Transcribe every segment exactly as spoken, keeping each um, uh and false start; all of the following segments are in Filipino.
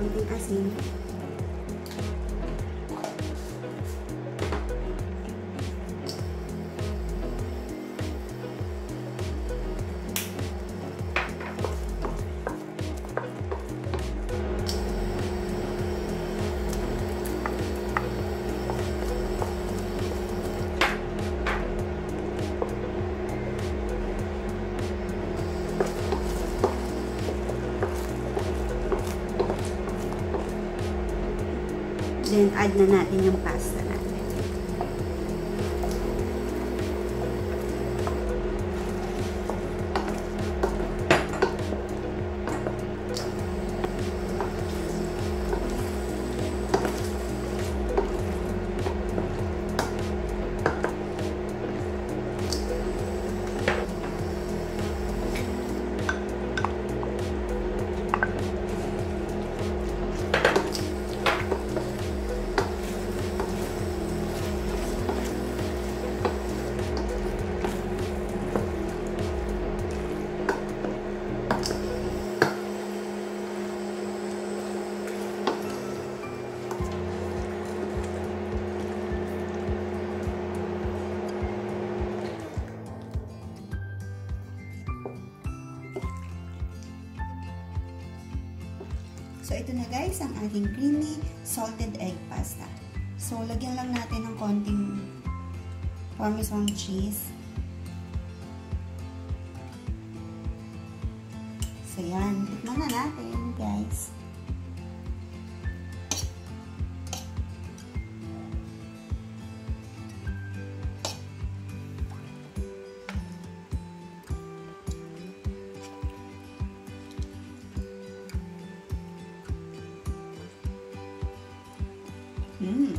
konting asin. Then, add na natin yung pasta natin. So, ito na guys, ang ating creamy salted egg pasta. So, lagyan lang natin ng konting Parmesan cheese. So, yan. Tikman na natin, guys. Mm.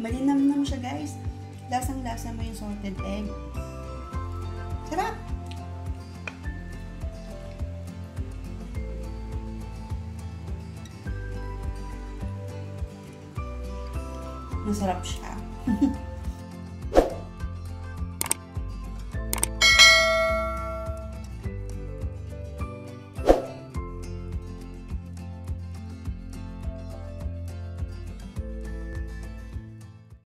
Malinamnam siya guys. Lasang-lasa mo yung salted egg. Sarap! Masarap siya.